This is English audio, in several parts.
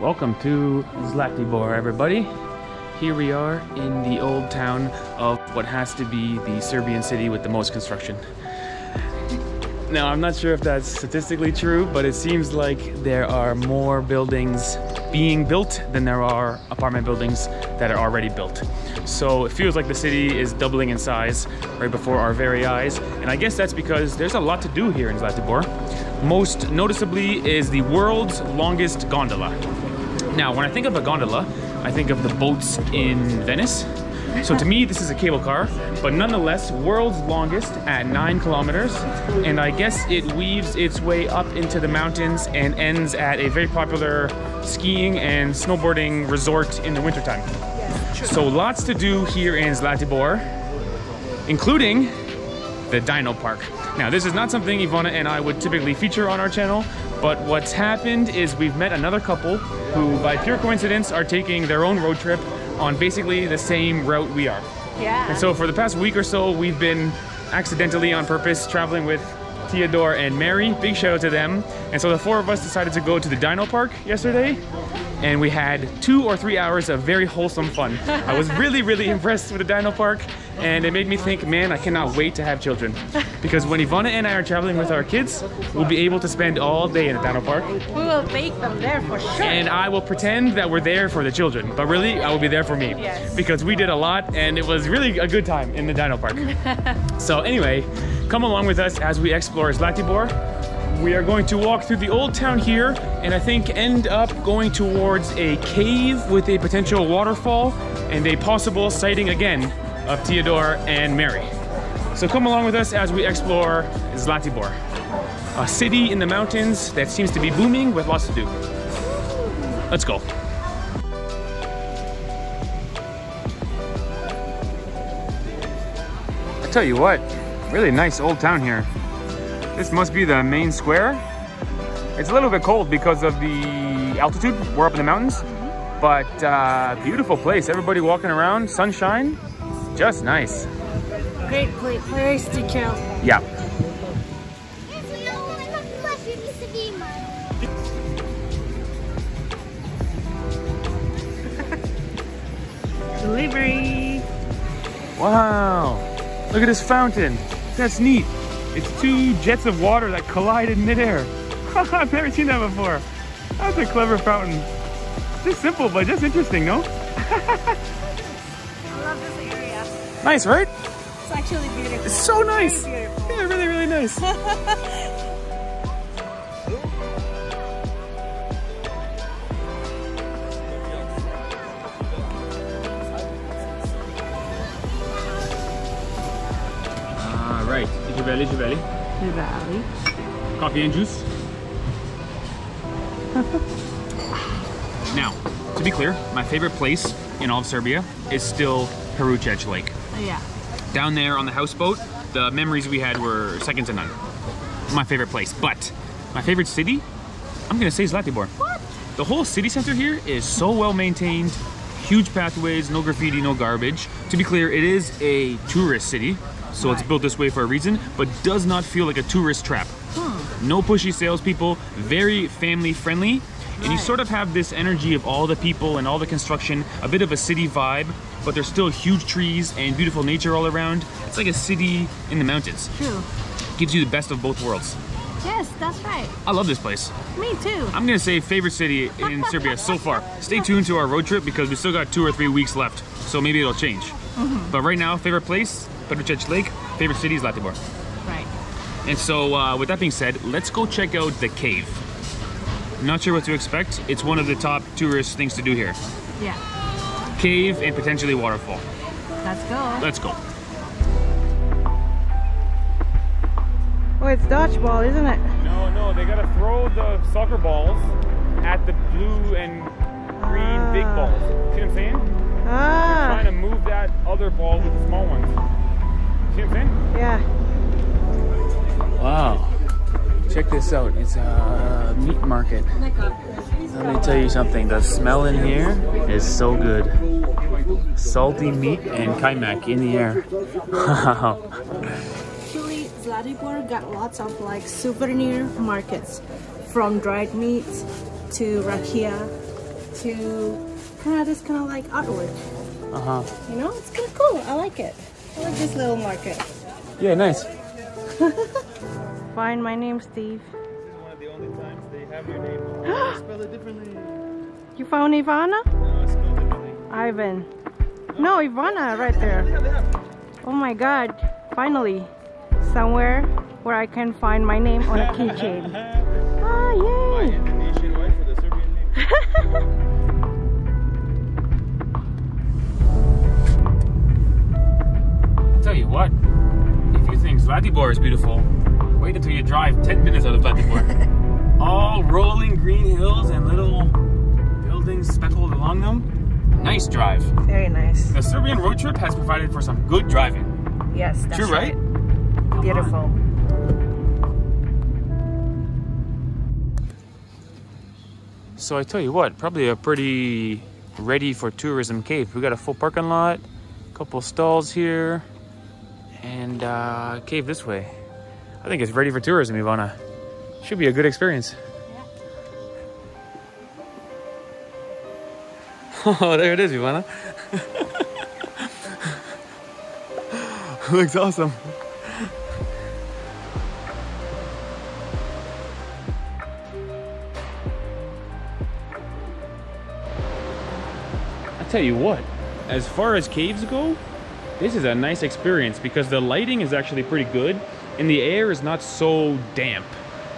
Welcome to Zlatibor, everybody. Here we are in the old town of what has to be the Serbian city with the most construction. Now, I'm not sure if that's statistically true, but it seems like there are more buildings being built than there are apartment buildings that are already built. So it feels like the city is doubling in size right before our very eyes. And I guess that's because there's a lot to do here in Zlatibor. Most noticeably is the world's longest gondola. Now, when I think of a gondola, I think of the boats in Venice. So to me, this is a cable car, but nonetheless, world's longest at 9 kilometers. And I guess it weaves its way up into the mountains and ends at a very popular skiing and snowboarding resort in the wintertime. So lots to do here in Zlatibor, including the Dino Park. Now, this is not something Ivana and I would typically feature on our channel, but what's happened is we've met another couple who, by pure coincidence, are taking their own road trip on basically the same route we are. Yeah. And so for the past week or so, we've been accidentally on purpose traveling with Theodore and Mary. Big shout out to them. And so the four of us decided to go to the Dino Park yesterday, and we had 2 or 3 hours of very wholesome fun. I was really, really impressed with the Dino Park, and it made me think, man, I cannot wait to have children. Because when Ivana and I are traveling with our kids, we'll be able to spend all day in the Dino Park. We will take them there for sure. And I will pretend that we're there for the children, but really, I will be there for me. Yes. Because we did a lot, and it was really a good time in the Dino Park. So anyway, come along with us as we explore Zlatibor. We are going to walk through the old town here and I think end up going towards a cave with a potential waterfall and a possible sighting again of Theodore and Mary. So come along with us as we explore Zlatibor, a city in the mountains that seems to be booming with lots to do. Let's go. I tell you what, really nice old town here. This must be the main square. It's a little bit cold because of the altitude. We're up in the mountains, but beautiful place. Everybody walking around, sunshine, just nice. Great place to chill. Yeah. Delivery. Wow, look at this fountain. That's neat. It's 2 jets of water that collide in midair. I've never seen that before. That's a clever fountain. Just simple, but just interesting, no? I love this area. Nice, right? It's actually beautiful. It's so nice. Very beautiful. Yeah, really, really nice. Coffee and juice. Now, to be clear, my favorite place in all of Serbia is still Perućac Lake. Yeah. Down there on the houseboat, the memories we had were second to none. My favorite place, but my favorite city, I'm gonna say Zlatibor. What? The whole city center here is so well maintained, huge pathways, no graffiti, no garbage. To be clear, it is a tourist city. So it's built this way for a reason, but does not feel like a tourist trap. No pushy salespeople, very family friendly. And you sort of have this energy of all the people and all the construction, a bit of a city vibe, but there's still huge trees and beautiful nature all around. It's like a city in the mountains. True. Gives you the best of both worlds. Yes, that's right. I love this place. Me too. I'm gonna say favorite city in Serbia so far. Stay tuned to our road trip because we still got 2 or 3 weeks left. So maybe it'll change. But right now, favorite place? Petrovac Lake, favorite city is Zlatibor. Right. And so with that being said, let's go check out the cave. Not sure what to expect. It's one of the top tourist things to do here. Yeah. Cave and potentially waterfall. Let's go. Let's go. Oh, it's dodgeball, isn't it? No, no, they gotta throw the soccer balls at the blue and green big balls. See what I'm saying? They're trying to move that other ball with the small ones. Yeah. Wow. Check this out. It's a meat market. Let me tell you something. The smell in here is so good. Salty meat and kajmak in the air. Wow. Actually, Zlatibor got lots of like souvenir markets, from dried meats to rakia to kind of just kind of like outward. Uh-huh. You know, it's kind of cool. I like it. I like this little market. Yeah, nice. Find my name, Steve. This is one of the only times they have your name. Oh, spell it differently. You found Ivana? No, it's spelled differently. Ivan. No, Ivana right there. Oh my god, finally. Somewhere where I can find my name on a keychain. Ah, yay! My Indonesian wife with a Serbian name. Tell you what, if you think Zlatibor is beautiful, wait until you drive 10 minutes out of Zlatibor. All rolling green hills and little buildings speckled along them. Nice drive. Very nice. The Serbian road trip has provided for some good driving. Yes, that's true, right? Beautiful. So I tell you what, probably a pretty ready for tourism cave. We got a full parking lot, a couple stalls here. And cave this way. I think it's ready for tourism, Ivana. Should be a good experience. Yeah. Oh, there it is, Ivana. Looks awesome. I tell you what, as far as caves go, this is a nice experience because the lighting is actually pretty good and the air is not so damp.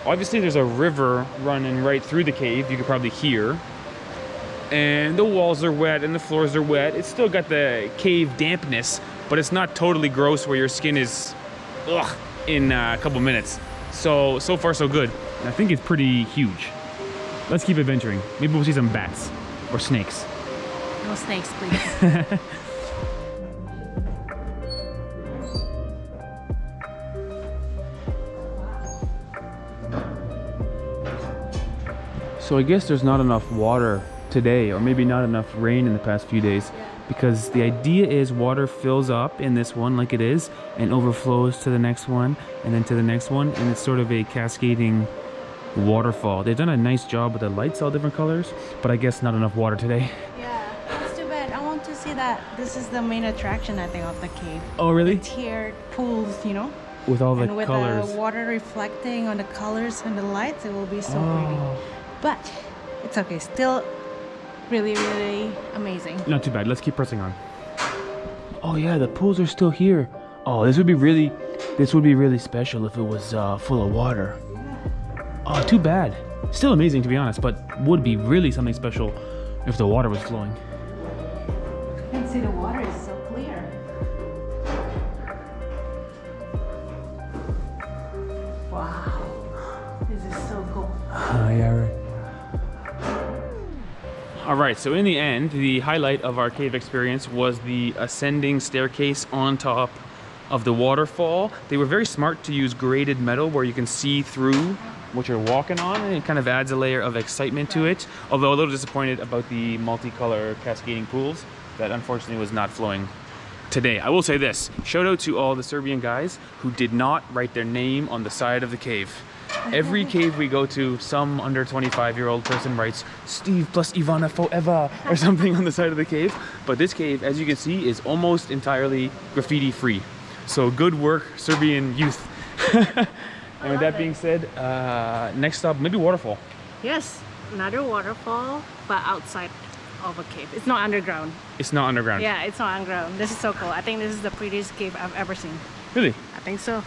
Obviously there's a river running right through the cave, you can probably hear. And the walls are wet and the floors are wet. It's still got the cave dampness, but it's not totally gross where your skin is ugh in a couple minutes. So far so good. I think it's pretty huge. Let's keep adventuring. Maybe we'll see some bats or snakes. No snakes, please. So I guess there's not enough water today, or maybe not enough rain in the past few days, because the idea is water fills up in this one like it is and overflows to the next one and then to the next one, and it's sort of a cascading waterfall. They've done a nice job with the lights all different colors, but I guess not enough water today. Yeah, it's too bad. I want to see that. This is the main attraction, I think, of the cave. Oh, really? The tiered pools, you know? With all the and with colors. With the water reflecting on the colors and the lights, it will be so pretty. But it's okay, still really, really amazing. Not too bad, let's keep pressing on. Oh yeah, the pools are still here. Oh, this would be really special if it was full of water. Yeah. Oh, too bad. Still amazing to be honest, but would be really something special if the water was flowing. You can see the water is so clear. Wow, this is so cool. Yeah, right. All right, so in the end, the highlight of our cave experience was the ascending staircase on top of the waterfall. They were very smart to use graded metal where you can see through what you're walking on, and it kind of adds a layer of excitement to it. Although a little disappointed about the multicolor cascading pools that unfortunately was not flowing today. I will say this, shout out to all the Serbian guys who did not write their name on the side of the cave. Every cave we go to, some under 25-year-old person writes Steve plus Ivana forever or something on the side of the cave. But this cave, as you can see, is almost entirely graffiti free. So good work, Serbian youth. And with that being said, next stop, maybe waterfall. Yes, another waterfall, but outside of a cave. It's not underground. It's not underground. Yeah, it's not underground. This is so cool. I think this is the prettiest cave I've ever seen. Really? I think so.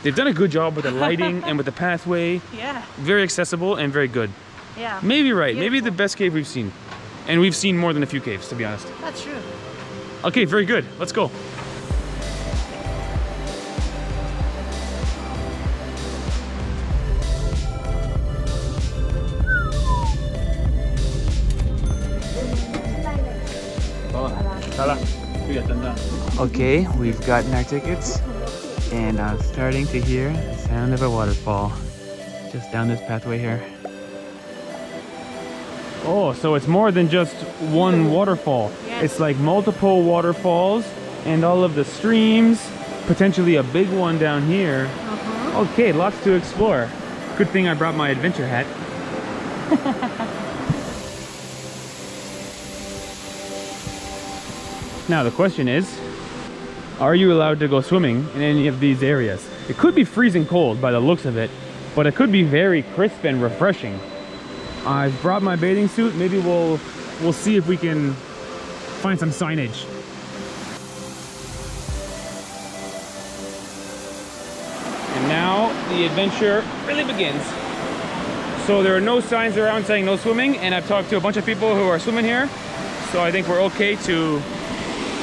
They've done a good job with the lighting and with the pathway. Yeah. Very accessible and very good. Yeah. Maybe right. Beautiful. Maybe the best cave we've seen. And we've seen more than a few caves, to be honest. That's true. Okay, very good. Let's go. Okay, we've gotten our tickets. And I'm starting to hear the sound of a waterfall just down this pathway here. Oh, so it's more than just one waterfall. Yes. It's like multiple waterfalls and all of the streams, potentially a big one down here. Uh-huh. Okay, lots to explore. Good thing I brought my adventure hat. Now the question is, are you allowed to go swimming in any of these areas? It could be freezing cold by the looks of it, but it could be very crisp and refreshing. I've brought my bathing suit. Maybe we'll see if we can find some signage. And now the adventure really begins. So there are no signs around saying no swimming, and I've talked to a bunch of people who are swimming here, so I think we're okay to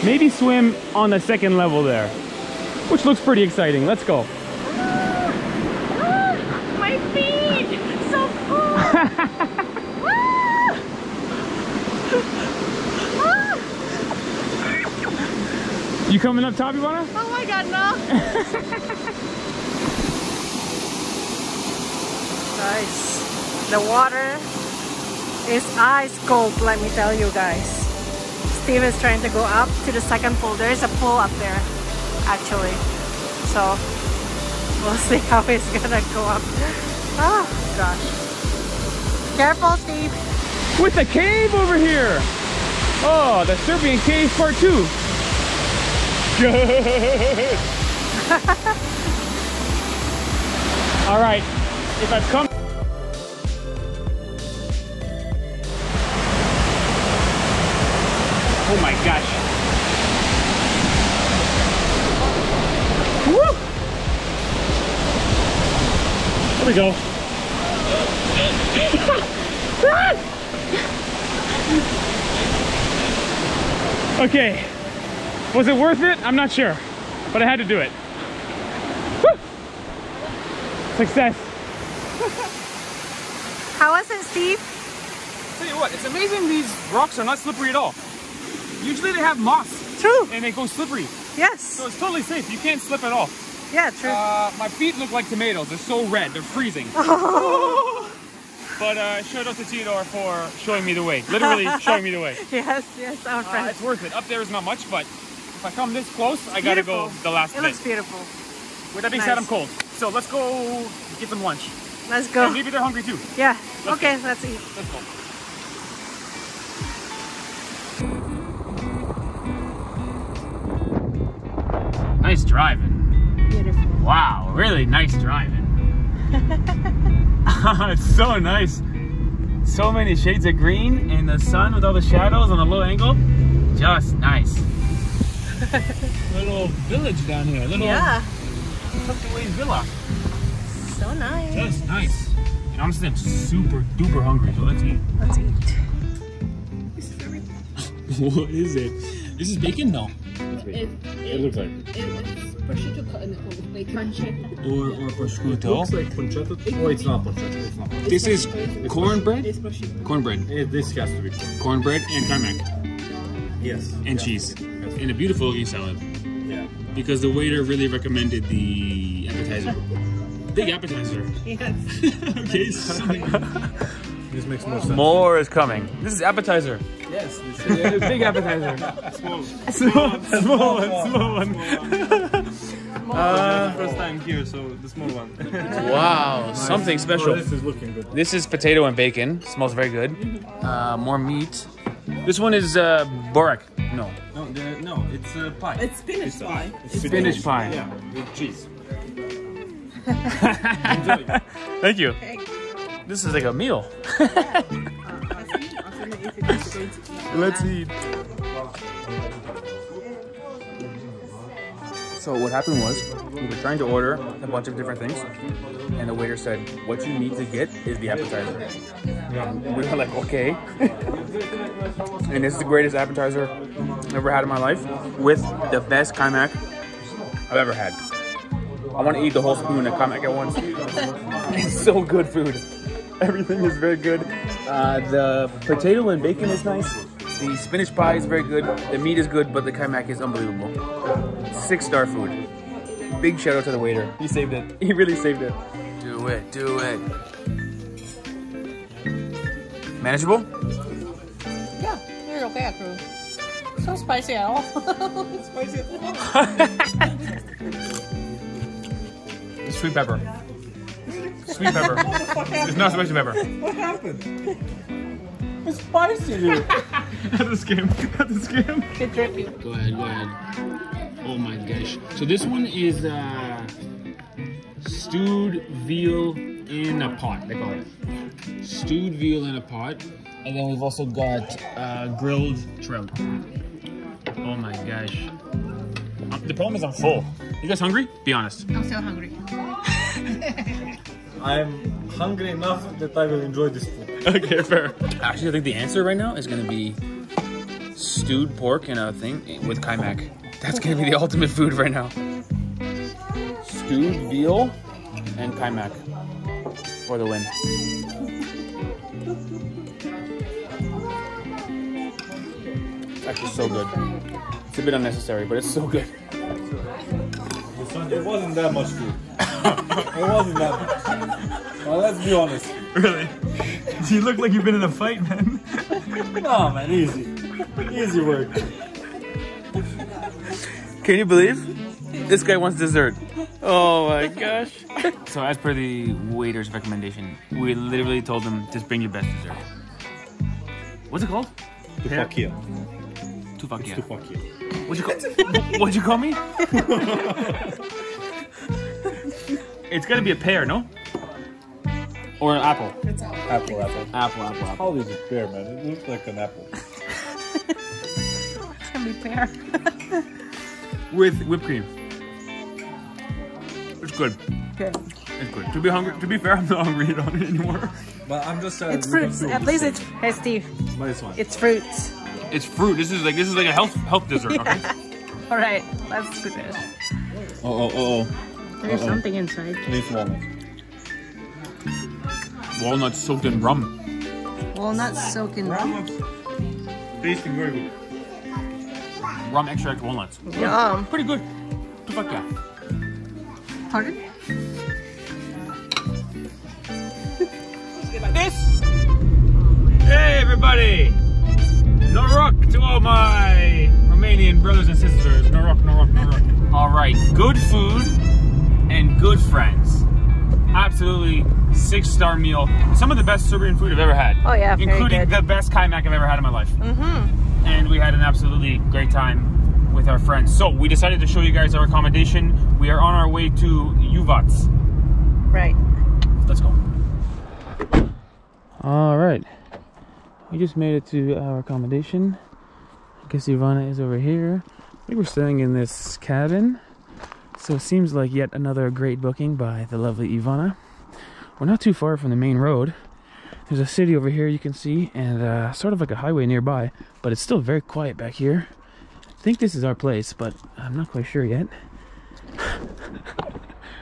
maybe swim on the second level there, which looks pretty exciting. Let's go. My feet! So cool! You coming up top, Ivana? Oh my god, no! Guys, the water is ice cold, let me tell you guys. Steve is trying to go up to the second pool. There is a pool up there, actually. So, we'll see how he's gonna go up. Oh gosh. Careful, Steve! With the cave over here! Oh, the Serbian Cave Part 2! Good. All right, if I've come. Oh my gosh. Woo! There we go. Okay. Was it worth it? I'm not sure, but I had to do it. Woo! Success. How was it, Steve? Tell you what, it's amazing these rocks are not slippery at all. Usually they have moss. True. And they go slippery. Yes. So it's totally safe. You can't slip at all. Yeah, true. My feet look like tomatoes. They're so red. They're freezing. Oh. But shout out to Todor for showing me the way. Literally showing me the way. Yes, yes, our friend. It's worth it. Up there is not much, but if I come this close, I gotta go the last bit. It looks beautiful. With that being said, I'm cold. So let's go get some lunch. Let's go. And maybe they're hungry too. Yeah. Okay, let's eat. Let's go. Nice driving. Beautiful. Wow, really nice driving. It's so nice. So many shades of green and the sun with all the shadows on a low angle. Just nice. Little village down here. Little tucked away villa. So nice. Just nice. And honestly, I'm super duper hungry, so let's eat. Let's eat. This is everything. What is it? This is bacon? No. It looks like it's prosciutto cut in the cold with bacon. Or prosciutto. It looks like pancetta. Oh, it's not pancetta. It's not. This is cornbread? It's prosciutto. Cornbread. This has to be cornbread and carmac. Yes. And cheese. And a beautiful egg salad. Yeah. Because the waiter really recommended the appetizer. Big appetizer. Yes. Okay, something. This makes more sense. More is coming. This is appetizer. Yes. This is a big appetizer. Small one. First time here, so the small one. Wow, nice. Something special. Oh, this is looking good. This is potato and bacon. Smells very good. More meat. This one is borak. No, it's a pie. It's spinach pie. It's spinach pie. Yeah, with cheese. Enjoy. Thank you. This is like a meal. Let's eat. So what happened was, we were trying to order a bunch of different things, and the waiter said, what you need to get is the appetizer. And we were like, okay. And it's the greatest appetizer I've ever had in my life, with the best kaimak I've ever had. I want to eat the whole spoon of kaimak at once. It's so good food. Everything is very good. The potato and bacon is nice. The spinach pie is very good. The meat is good, but the kaimak is unbelievable. 6-star food. Big shout out to the waiter. He saved it. He really saved it. Do it. Do it. Manageable? Yeah, it's okay actually. It's not spicy at all. It's spicy at all. Sweet pepper. Sweet pepper. It's not spicy pepper. What happened? spicy, dude. That's a scam. It's dripping. Go ahead. Oh my gosh. So this one is stewed veal in a pot, they call it. Stewed veal in a pot. And then we've also got grilled trout. Oh my gosh. The problem is I'm full. You guys hungry? Be honest. I'm so hungry. I'm hungry enough that I will enjoy this food. Okay, fair. Actually, I think the answer right now is going to be stewed pork in a thing with kaimak. That's going to be the ultimate food right now. Stewed veal and kaimak for the win. It's actually so good. It's a bit unnecessary, but it's so good. It wasn't that much food. It wasn't that much. Well, let's be honest. Really? You look like you've been in a fight, man. No, man, easy. Easy work. Can you believe? This guy wants dessert. Oh my gosh. So as per the waiter's recommendation, we literally told them, just bring your best dessert. What's it called? Tufakia. Tufakia. Tufakia. What'd you call me? It's gotta be a pear, no? Or an apple. It's apple. It's probably a pear, man. It looks like an apple. It's gonna be pear. With whipped cream. It's good. Good. It's good. To be fair, I'm not hungry on it anymore. But I'm just it's fruits. At least it's hey Steve. But it's fine. It's fruits. It's fruit. This is like a health dessert. Yeah. Okay. All right, let's do this. Oh. There's something inside. Leaf walnuts soaked in rum. Walnuts soaked in rum. Tasting very good. Rum extract walnuts. Yum. Pretty good. Tufakia. Pardon? This. Hey everybody! Norok to all my Romanian brothers and sisters. Norok. All right, good food and good friends. Absolutely 6-star meal. Some of the best Serbian food I've ever had. Oh yeah, including the best kaimak I've ever had in my life. Mm-hmm. And we had an absolutely great time with our friends. So we decided to show you guys our accommodation. We are on our way to Uvac. Right. Let's go. All right, we just made it to our accommodation. I guess Ivana is over here. I think we're staying in this cabin. So it seems like yet another great booking by the lovely Ivana. We're not too far from the main road. There's a city over here you can see, and sort of like a highway nearby, but it's still very quiet back here. I think this is our place, but I'm not quite sure yet.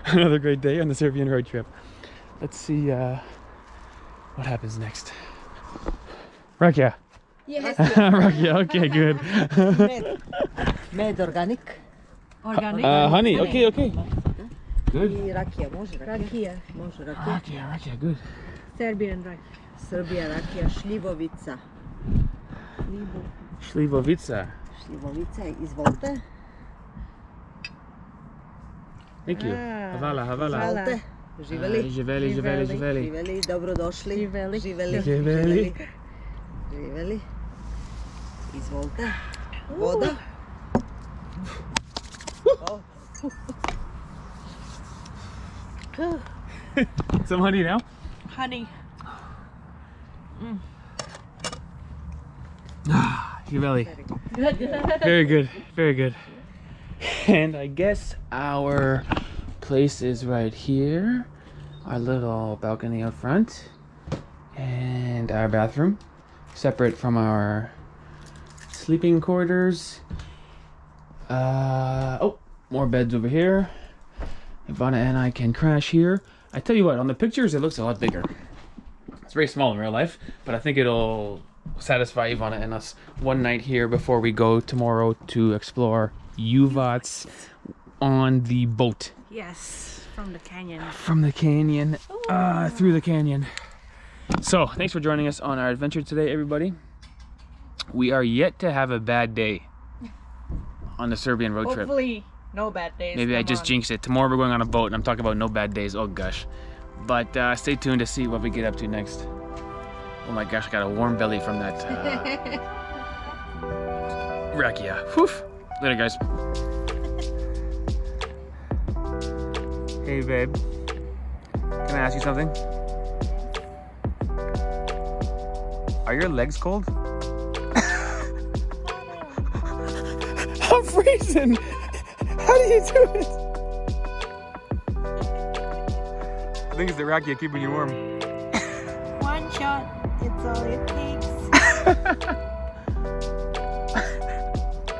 Another great day on the Serbian road trip. Let's see what happens next. Rakia. Yes. Rakia, okay, good. Made organic. Organic. Honey, okay. Good. Rakia, good. Serbian rakia. Serbia rakia, Slivovica. Slivovica, izvolite. Thank you. Havala. Živeli, dobrodošli. Živeli. Izvolite. Voda. Some honey now? Honey. Živeli. Very good. And I guess our place is right here, our little balcony out front, and our bathroom, separate from our sleeping quarters. More beds over here. Ivana and I can crash here. I tell you what, on the pictures it looks a lot bigger. It's very small in real life, but I think it'll satisfy Ivana and us one night here before we go tomorrow to explore Uvac on the boat. Yes, from the canyon, through the canyon. So thanks for joining us on our adventure today, everybody. We are yet to have a bad day on the Serbian road trip. Hopefully no bad days. Maybe I just jinxed it. Tomorrow we're going on a boat and I'm talking about no bad days. Oh gosh. But stay tuned to see what we get up to next. Oh my gosh, I got a warm belly from that rakia. Whew. Later, guys. Hey, babe. Can I ask you something? Are your legs cold? I'm freezing. How do you do it? I think it's the rakia keeping you warm. One shot, it's all it takes.